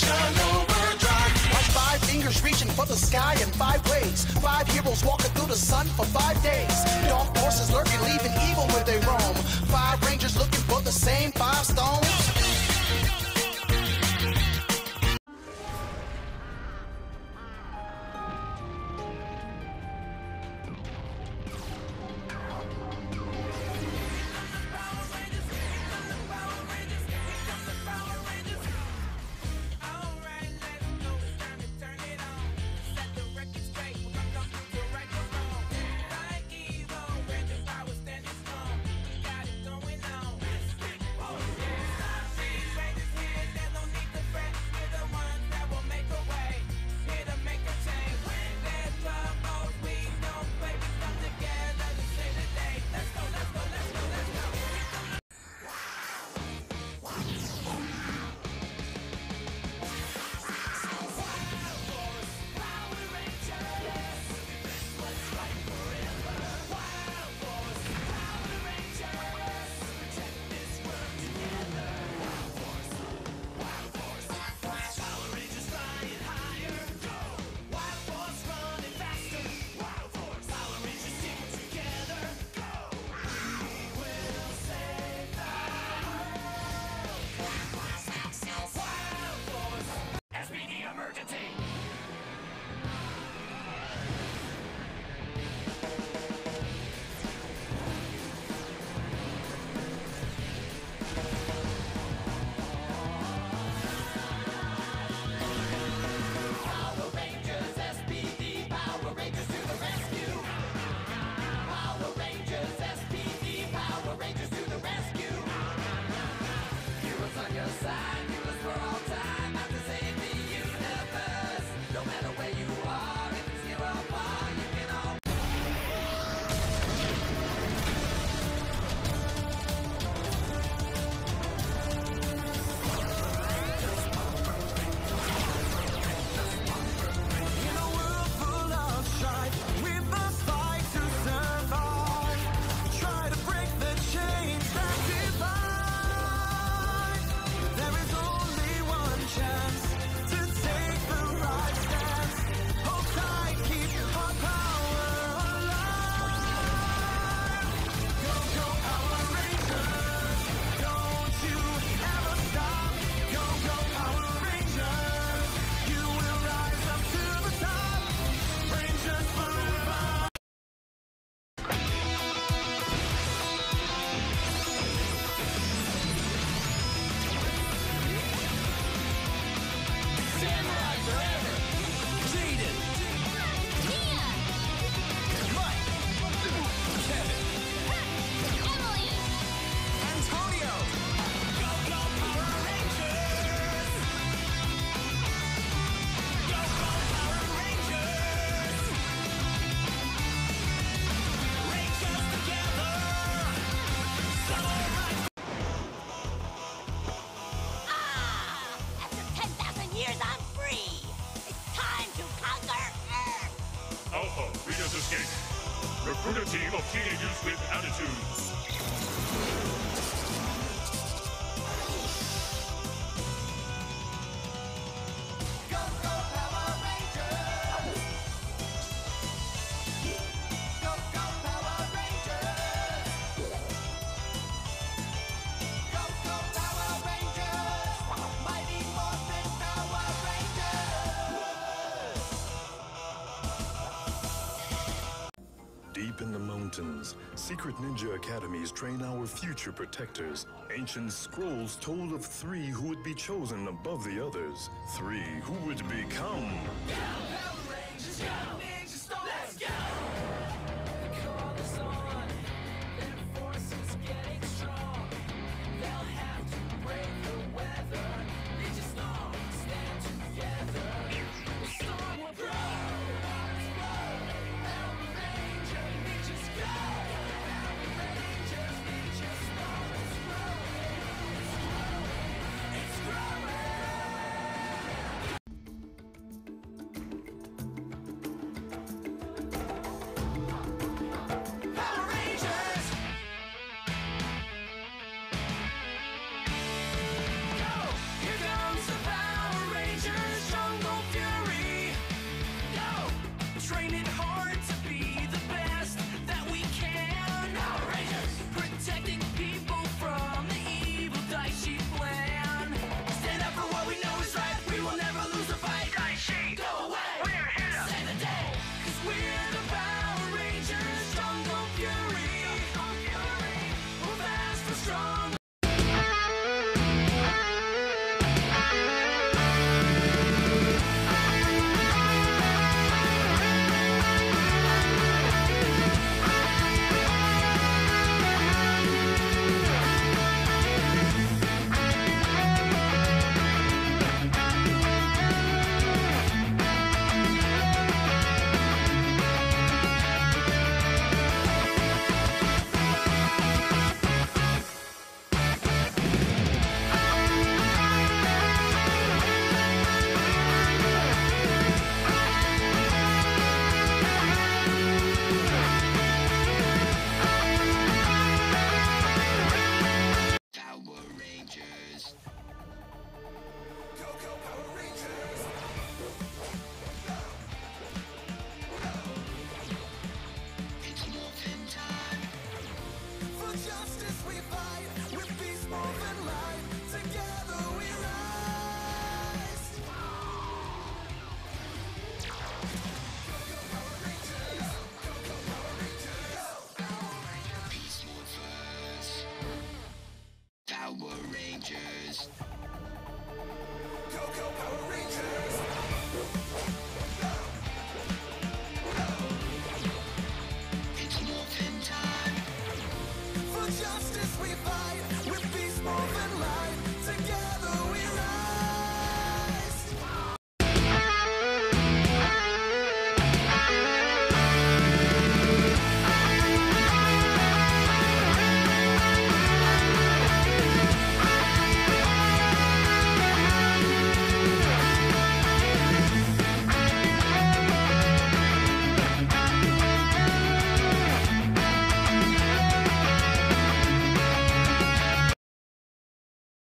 Mission Overdrive. My 5 fingers reaching for the sky in 5 ways. 5 heroes walking through the sun for 5 days. Dark forces lurking, leaving evil where they roam. 5 Rangers looking for the same 5 stones. Recruit a team of teenagers with attitudes. Go, go, Power Rangers! Go, go, Power Rangers! Go, go, Power Rangers! Mighty Morphin Power Rangers! Deep in the mountains, Secret Ninja Academies train our future protectors. Ancient scrolls told of 3 who would be chosen above the others. 3 who would become... Go, Power Rangers, go!